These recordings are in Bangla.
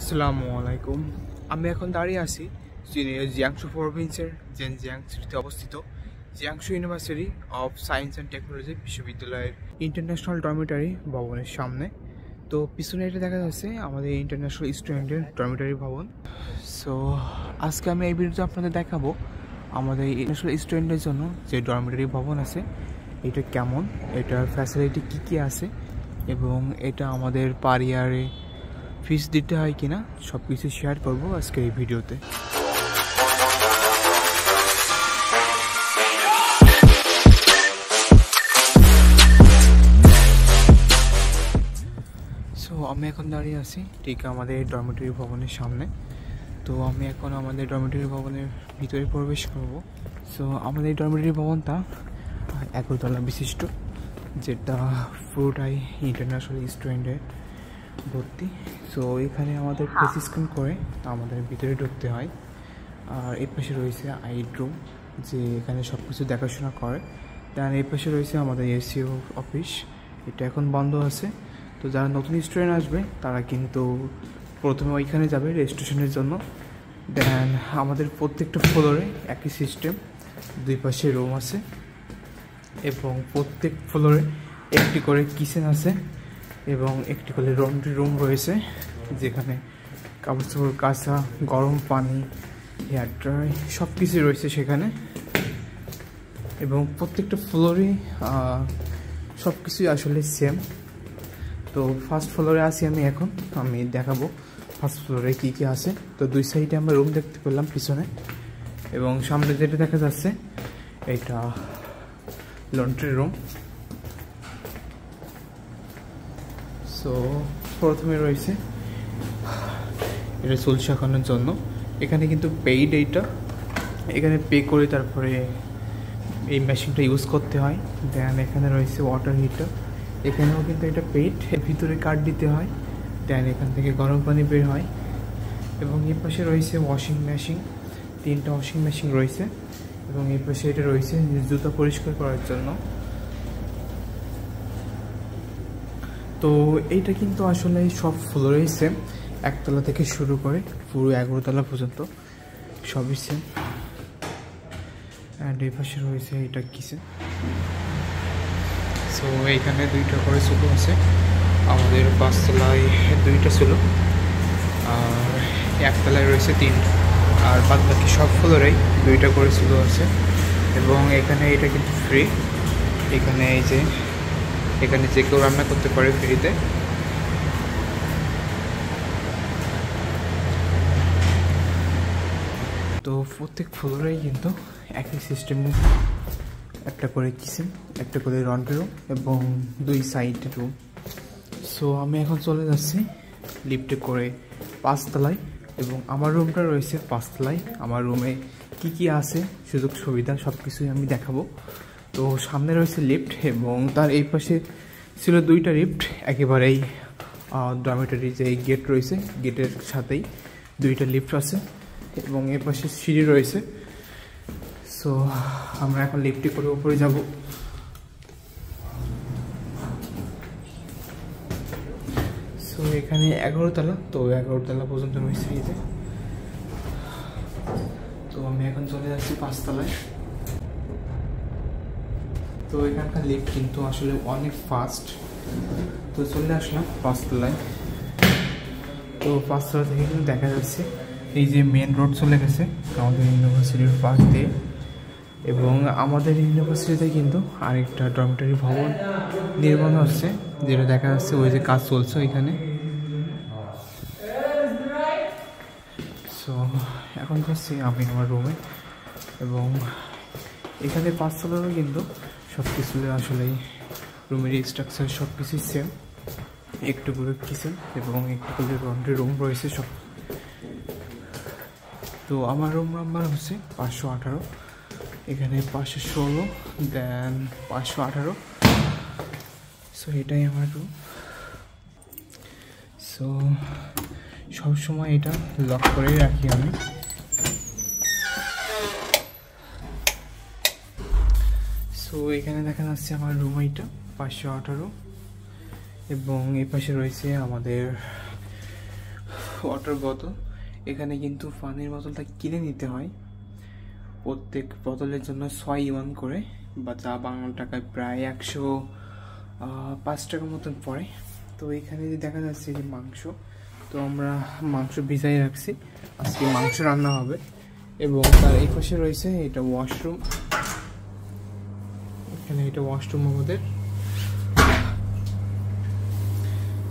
আসসালামু আলাইকুম। আমি এখন দাঁড়িয়ে আছি জিয়াংসু প্রভিন্সের জেনজিয়াং সিটিতে অবস্থিত Jiangsu University of Science and Technology বিশ্ববিদ্যালয়ের ইন্টারন্যাশনাল ডরমিটারি ভবনের সামনে। তো পিছনে এটা দেখা যাচ্ছে আমাদের ইন্টারন্যাশনাল স্টুডেন্টের ডরমিটারি ভবন। সো আজকে আমি এই ভিডিওতে আপনাদের দেখাবো আমাদের ইন্টারন্যাশনাল স্টুডেন্টের জন্য যে ডরমিটারি ভবন আছে এটা কেমন, এটার ফ্যাসিলিটি কী কী আছে এবং এটা আমাদের পার ইয়ারে ফিস দিতে হয় কিনা সব কিছু শেয়ার করবো আজকে এই ভিডিওতে। সো আমি এখন দাঁড়িয়ে আছি ঠিক আমাদের ডরমিটরি ভবনের সামনে। তো আমি এখন আমাদের ডরমিটরি ভবনের ভিতরে প্রবেশ করব। সো আমাদের ডরমিটরি ভবনটা 11 তলা বিশিষ্ট, যেটা পুরোটাই ইন্টারন্যাশনাল স্টুডেন্টের ভর্তি। সো এখানে আমাদের ফেস স্ক্যান করে আমাদের ভিতরে ঢুকতে হয়। আর এর পাশে রয়েছে আইড রুম, যে এখানে সব কিছু দেখাশোনা করে। দেন এর পাশে রয়েছে আমাদের এসিও অফিস, এটা এখন বন্ধ আছে। তো যারা নতুন স্টুডেন্ট আসবে তারা কিন্তু প্রথমে ওইখানে যাবে রেজিস্ট্রেশনের জন্য। দেন আমাদের প্রত্যেকটা ফ্লোরে একই সিস্টেম, দুই পাশে রুম আছে এবং প্রত্যেক ফ্লোরে একটি করে কিচেন আছে এবং একটি করে লন্ড্রি রুম রয়েছে, যেখানে কাপড় চোপড় কাঁচা, গরম পানি, হেয়ার ড্রাই সব কিছুই রয়েছে সেখানে। এবং প্রত্যেকটা ফ্লোরই সব কিছুই আসলে সেম। তো ফার্স্ট ফ্লোরে আছি আমি এখন, আমি দেখাবো ফার্স্ট ফ্লোরে কী কী আছে। তো দুই সাইডে আমরা রুম দেখতে পেলাম পিছনে, এবং সামনে যেটা দেখা যাচ্ছে এটা লন্ড্রি রুম। সো প্রথমে রয়েছে এটা চুল শাখানোর জন্য, এখানে কিন্তু পেইড, এইটা এখানে পে করে তারপরে এই মেশিনটা ইউজ করতে হয়। দেন এখানে রয়েছে ওয়াটার হিটার, এখানেও কিন্তু এটা পেইড, এর ভিতরে কার্ড দিতে হয়। দেন এখান থেকে গরম পানি বের হয়। এবং এর পাশে রয়েছে ওয়াশিং মেশিন, 3টা ওয়াশিং মেশিন রয়েছে। এবং এর পাশে এটা রয়েছে জুতা পরিষ্কার করার জন্য। তো এইটা কিন্তু আসলে সব ফ্লোরেই সেম, একতলা থেকে শুরু করে পুরো 11 তলা পর্যন্ত সবই সেম। অ্যান্ড এই পাশে রয়েছে এটা কিচেন। সো এইখানে 2টা করে চুলো আছে, আমাদের 5 তলায় 2টা চুলো আর 1 তলায় রয়েছে 3টা, আর বাদ বাকি সব ফ্লোরেই 2টা করে চুলো আছে। এবং এখানে এটা কিন্তু ফ্রি, এখানে এই যে এখানে যে কেউ রান্না করতে পারে ফ্রিতে। তো প্রত্যেক ফ্লোরেই কিন্তু একই সিস্টেমে একটা করে কিচেন, একটা করে লন্ড্রি রুম এবং 2 সাইড রুম। সো আমি এখন চলে যাচ্ছি লিফটে করে 5 তলায়, এবং আমার রুমটা রয়েছে 5 তলায়। আমার রুমে কি কি আছে, সুযোগ সুবিধা সব কিছুই আমি দেখাবো। তো সামনে রয়েছে লিফট এবং তার এই পাশে ছিল 2টা লিফট, একেবারেই ডরমিটরি যে গেট রয়েছে গেটের সাথেই 2টা লিফট আছে এবং এর পাশে সিঁড়ি রয়েছে। সো আমরা এখন লিফটে করে উপরে যাব। সো এখানে 11 তলা, তো 11 তলা পর্যন্ত রয়েছে। তো আমি এখন চলে যাচ্ছি 5 তলায়। তো এখানকার লিফট কিন্তু আসলে অনেক ফাস্ট। তো চলে আসলাম 5 তলায়। তো 5 তলা থেকে কিন্তু দেখা যাচ্ছে এই যে মেন রোড চলে গেছে আমাদের ইউনিভার্সিটির পাশ দিয়ে। এবং আমাদের ইউনিভার্সিটিতে কিন্তু আরেকটা ডরমিটরি ভবন নির্মাণ হচ্ছে, যেটা দেখা যাচ্ছে ওই যে কাজ চলছে ওইখানে। সো এখন যাচ্ছি আমি আমার রুমে। এবং এখানে 5 তলারও কিন্তু সব কিছু আসলে রুমের স্ট্রাকচার সব কিছুই সেম, একটু করে কিচেন এবং একটু করে লন্ড্রি রুম রয়েছে সব। তো আমার রুম নাম্বার হচ্ছে 518, এখানে 516, দেন 518। সো এটাই আমার রুম। সো সবসময় এটা লক করেই রাখি আমি। সো এখানে দেখা যাচ্ছে আমার রুম, এইটা 518। এবং এ পাশে রয়েছে আমাদের ওয়াটার বোতল, এখানে কিন্তু পানির বোতলটা কিনে নিতে হয়, প্রত্যেক বোতলের জন্য ৬ ইউয়ান করে বা যা বাংলা টাকায় প্রায় ১০৫ টাকার মতন পড়ে। তো এখানে যে দেখা যাচ্ছে যে মাংস, তো আমরা মাংস ভিজাই রাখছি, আজকে মাংস রান্না হবে। এবং তার এই পাশে রয়েছে এটা ওয়াশরুম, এখানে এটা ওয়াশরুম আমাদের।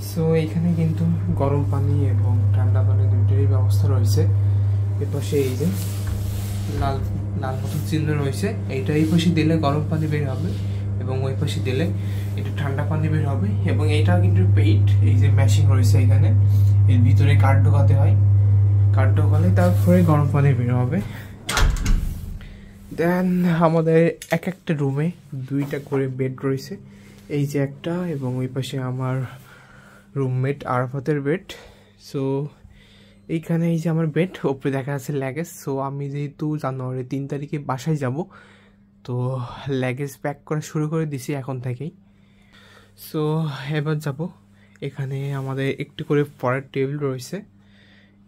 সো এখানে কিন্তু গরম পানি এবং ঠান্ডা পানি দুইটারই ব্যবস্থা রয়েছে। এর পাশে এই যে লাল লাল মতো চিহ্ন রয়েছে, এইটা এই পাশে দিলে গরম পানি বের হবে এবং ওই পাশে দিলে এটা ঠান্ডা পানি বের হবে। এবং এইটা কিন্তু পেইড, এই যে মেশিন রয়েছে এখানে, এর ভিতরে কাঠ ঢোকাতে হয়, কাঠ ঢোকালে তারপরে গরম পানি বের হবে। দেন আমাদের এক একটা রুমে 2টা করে বেড রয়েছে, এই যে একটা এবং ওই পাশে আমার রুমমেট আরাফাতের বেড। সো এইখানে এই যে আমার বেড, ওপরে দেখা যাচ্ছে ল্যাগেজ। সো আমি যেহেতু জানুয়ারি ৩ তারিখে বাসায় যাব, তো ল্যাগেজ প্যাক করা শুরু করে দিছি এখন থেকেই। সো এবার যাব, এখানে আমাদের একটু করে পড়ার টেবিল রয়েছে,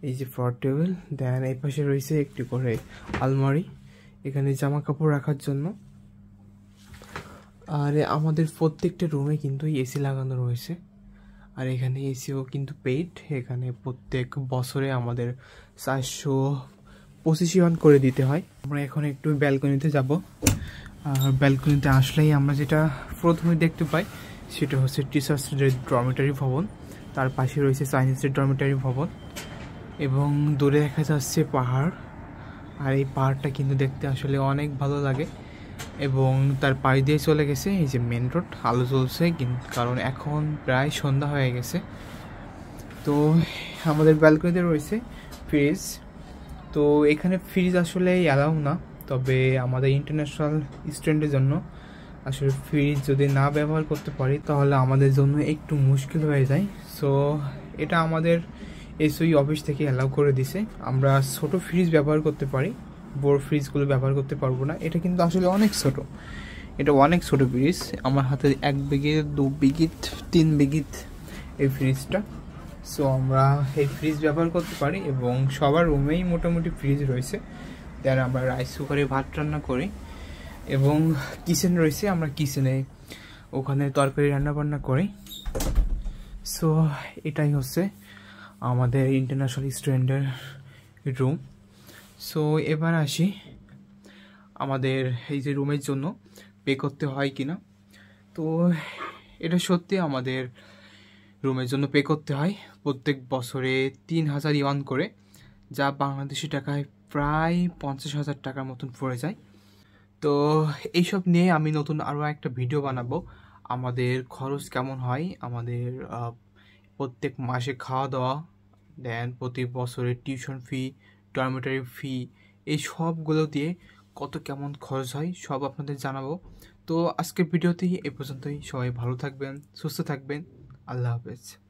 এই যে পড়ার টেবিল। দেন এই পাশে রয়েছে একটু করে আলমারি, এখানে জামা কাপড় রাখার জন্য। আর আমাদের প্রত্যেকটা রুমে কিন্তু এসি লাগানো রয়েছে, আর এখানে এসিও কিন্তু পেইড, এখানে প্রত্যেক বছরে আমাদের ৪২৫ ইউয়ান করে দিতে হয়। আমরা এখন একটু ব্যালকনিতে যাব, আর ব্যালকনিতে আসলেই আমরা যেটা প্রথমে দেখতে পাই সেটা হচ্ছে টিচার্সদের ডরমিটারি ভবন, তার পাশে রয়েছে সায়েন্সের ডরমিটারি ভবন এবং দূরে দেখা যাচ্ছে পাহাড়। আর এই পাহাড়টা কিন্তু দেখতে আসলে অনেক ভালো লাগে। এবং তার পাশ দিয়ে চলে গেছে এই যে মেন রোড, আলো চলছে কিন্তু কারণ এখন প্রায় সন্ধ্যা হয়ে গেছে। তো আমাদের ব্যালকনিতে রয়েছে ফ্রিজ, তো এখানে ফ্রিজ আসলে অ্যালাউ না, তবে আমাদের ইন্টারন্যাশনাল স্টুডেন্টের জন্য আসলে ফ্রিজ যদি না ব্যবহার করতে পারি তাহলে আমাদের জন্য একটু মুশকিল হয়ে যায়। সো এটা আমাদের এসওই অফিস থেকে অ্যালাউ করে দিছে, আমরা ছোট ফ্রিজ ব্যবহার করতে পারি, বড় ফ্রিজগুলো ব্যবহার করতে পারবো না। এটা কিন্তু আসলে অনেক ছোট, এটা অনেক ছোট ফ্রিজ, আমার হাতে ১ বিঘিত ২ বিঘিত ৩ বিঘিত এই ফ্রিজটা। সো আমরা এই ফ্রিজ ব্যবহার করতে পারি এবং সবার রুমেই মোটামুটি ফ্রিজ রয়েছে। দেন আমরা রাইস কুকারে ভাত রান্না করি এবং কিচেন রয়েছে, আমরা কিচেনে ওখানে তরকারি রান্নাবান্না করি। সো এটাই হচ্ছে আমাদের ইন্টারন্যাশনাল স্টুডেন্টের রুম। সো এবার আসি আমাদের এই যে রুমের জন্য পে করতে হয় কি না। তো এটা সত্যি আমাদের রুমের জন্য পে করতে হয় প্রত্যেক বছরে ৩০০০ ইউয়ান করে, যা বাংলাদেশি টাকায় প্রায় ৫০,০০০ টাকার মতন পড়ে যায়। তো এইসব নিয়ে আমি নতুন আরও একটা ভিডিও বানাবো, আমাদের খরচ কেমন হয়, আমাদের প্রত্যেক মাসে খাওয়া দাওয়া, দেন প্রতি বছরের টিউশন ফি, ডরমিটারি ফি, এই সবগুলো দিয়ে কত কেমন খরচ হয় সব আপনাদের জানাবো। তো আজকের ভিডিওতেই এ পর্যন্তই, সবাই ভালো থাকবেন, সুস্থ থাকবেন, আল্লাহ হাফেজ।